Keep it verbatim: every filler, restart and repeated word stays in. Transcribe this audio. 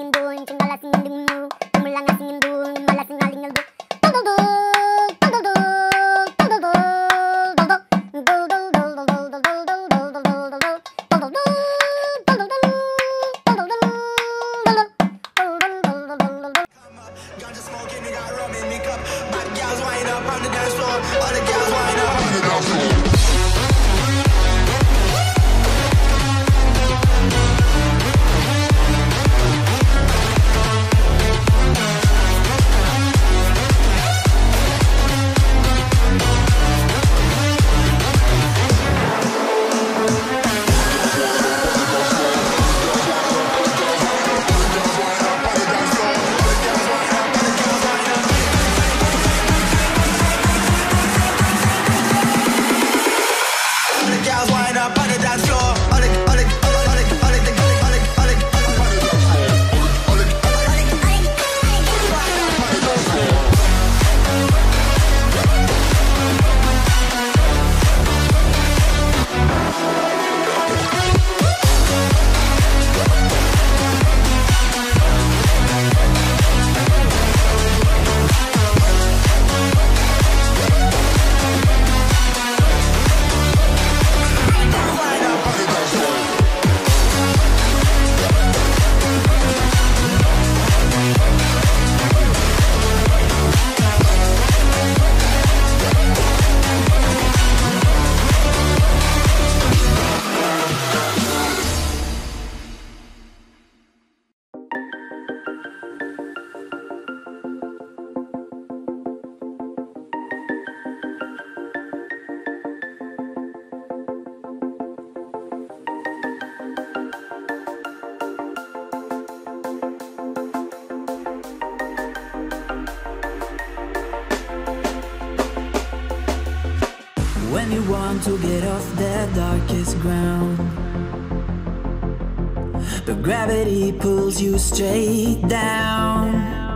singing doing, chingala singing ding doo, tumulanga singing doing, mala singalingal doo. Do do do do do do do do do. When you want to get off the darkest ground, but gravity pulls you straight down.